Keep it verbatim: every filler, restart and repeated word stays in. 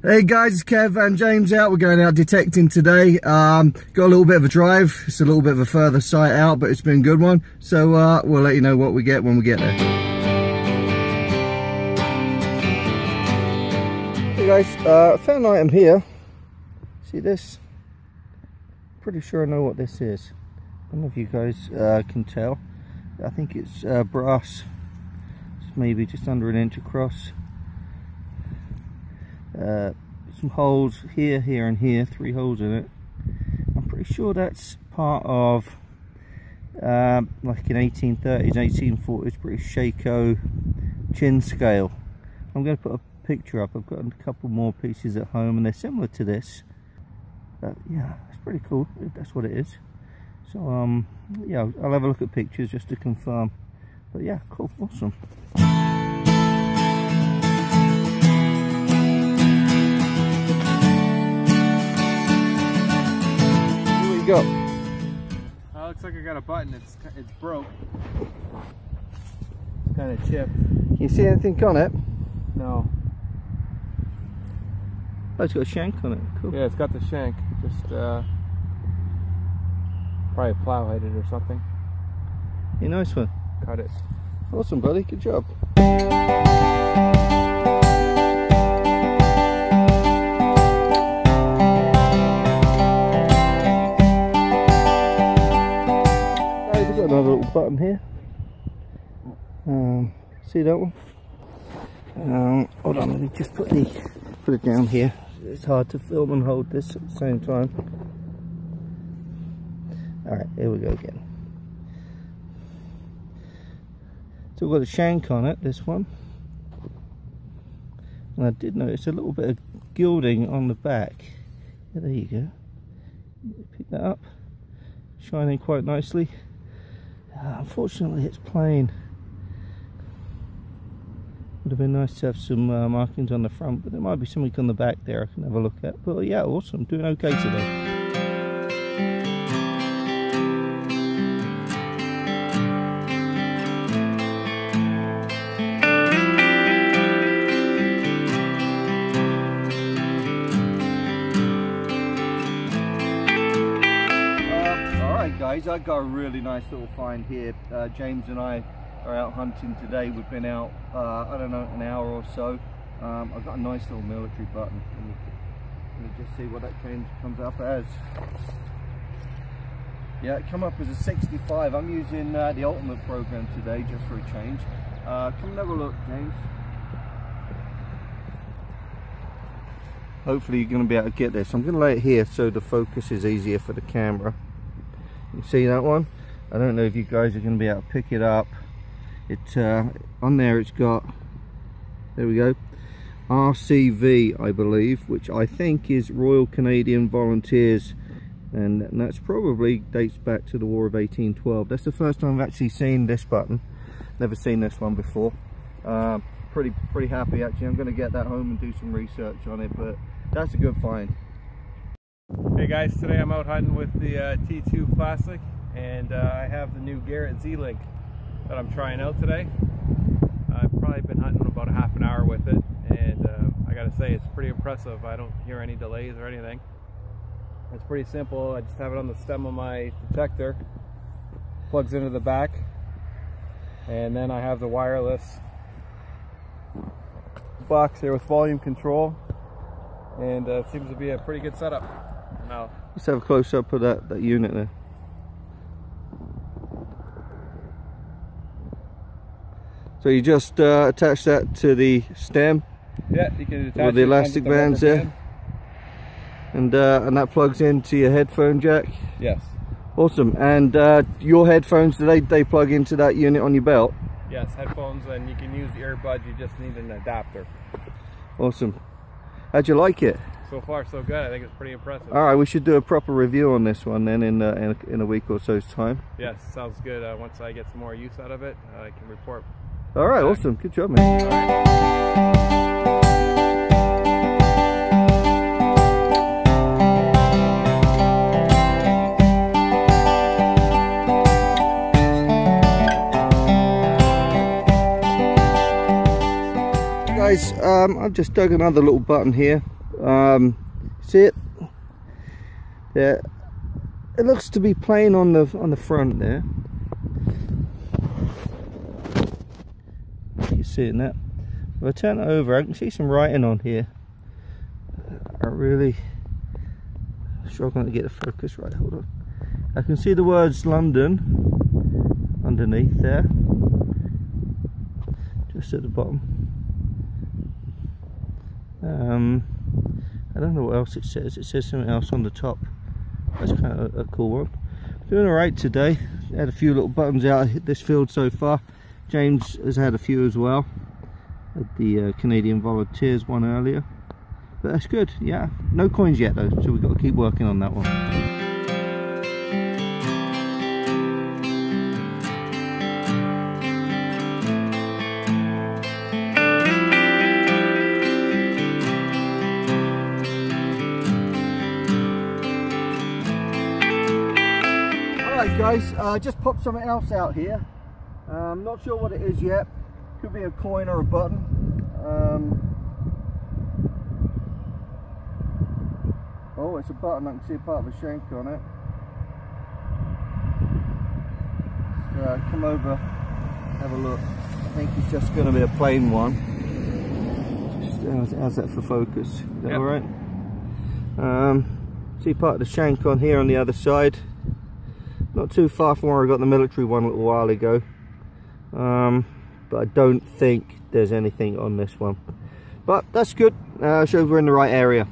Hey guys, it's Kev and James out. We're going out detecting today. Um, got a little bit of a drive. It's a little bit of a further sight out, but it's been a good one. So uh, we'll let you know what we get when we get there. Hey guys, uh, found an item here. See this? Pretty sure I know what this is. I don't know if you guys uh, can tell. I think it's uh, brass. It's maybe just under an inch across. Uh, some holes here, here and here, three holes in it. I'm pretty sure that's part of uh, like an eighteen thirties, eighteen forties British Shaco chin scale. I'm going to put a picture up. I've got a couple more pieces at home and they're similar to this. But yeah, it's pretty cool if that's what it is. So um, yeah, I'll, I'll have a look at pictures just to confirm. But yeah, cool, awesome. Go. Uh, looks like I got a button. It's it's broke. It's kind of chipped. Can you see anything on it? No. Oh, it's got a shank on it. Cool. Yeah, it's got the shank. Just uh, probably plow headed or something. You nice one. Cut it. Awesome, buddy. Good job. Another little button here. Um, see that one? Um, hold on, let me just put the put it down here. It's hard to film and hold this at the same time. All right, here we go again. So we've got a shank on it. This one, and I did notice a little bit of gilding on the back. Yeah, there you go. Pick that up. Shining quite nicely. Uh, unfortunately, it's plain. Would have been nice to have some uh, markings on the front, but there might be something on the back there I can have a look at. But yeah, awesome, doing okay today. I got a really nice little find here. uh, James and I are out hunting today. We've been out uh, I don't know, an hour or so. um, I've got a nice little military button. Let me, let me just see what that came, comes up as. Yeah, it come up as a sixty-five. I'm using uh, the Ultimate Program today just for a change. Uh, come and have a look, James. Hopefully you're going to be able to get this. I'm going to lay it here so the focus is easier for the camera. You see that one? I don't know if you guys are going to be able to pick it up. It uh, on there it's got, there we go, R C V, I believe, which I think is Royal Canadian Volunteers, and that's probably dates back to the War of eighteen twelve. That's the first time I've actually seen this button. Never seen this one before. Uh, pretty pretty happy actually. I'm going to get that home and do some research on it, but that's a good find. Hey guys, today I'm out hunting with the uh, T two Classic, and uh, I have the new Garrett Z-Link that I'm trying out today. I've probably been hunting about a half an hour with it, and uh, I gotta say it's pretty impressive. I don't hear any delays or anything. It's pretty simple. I just have it on the stem of my detector, plugs into the back, and then I have the wireless box here with volume control, and uh, it seems to be a pretty good setup. No. Let's have a close up of that, that unit there. So you just uh, attach that to the stem. Yeah, you can attach with the elastic bands there, and uh, and that plugs into your headphone jack. Yes. Awesome. And uh, your headphones, do they they plug into that unit on your belt? Yes, headphones, and you can use earbuds. You just need an adapter. Awesome. How'd you like it? So far, so good. I think it's pretty impressive. All right, we should do a proper review on this one then in uh, in, a, in a week or so's time. Yes, sounds good. Uh, once I get some more use out of it, uh, I can report. All right, back. Awesome. Good job, man. All right. Hey guys, um, I've just dug another little button here. Um, see it? Yeah, it looks to be plain on the on the front there. You seeing that? If I turn it over, I can see some writing on here. I really struggling to get the focus right. Hold on. I can see the words London underneath there, just at the bottom. Um, I don't know what else it says. It says something else on the top. That's kind of a, a cool one. Doing alright today. Had a few little buttons out of this field so far. James has had a few as well. Had the uh, Canadian Volunteers one earlier. But that's good, yeah. No coins yet though, so we've got to keep working on that one. Guys, I uh, just popped something else out here. I'm um, not sure what it is yet. Could be a coin or a button. Um, oh, it's a button. I can see a part of a shank on it. So, uh, come over, have a look. I think it's just going to be a plain one. Just, how's, how's that for focus? Is that yep. Alright? Um, see part of the shank on here on the other side. Not too far from where I got the military one a little while ago, um, but I don't think there's anything on this one. But that's good, uh, shows we're in the right area.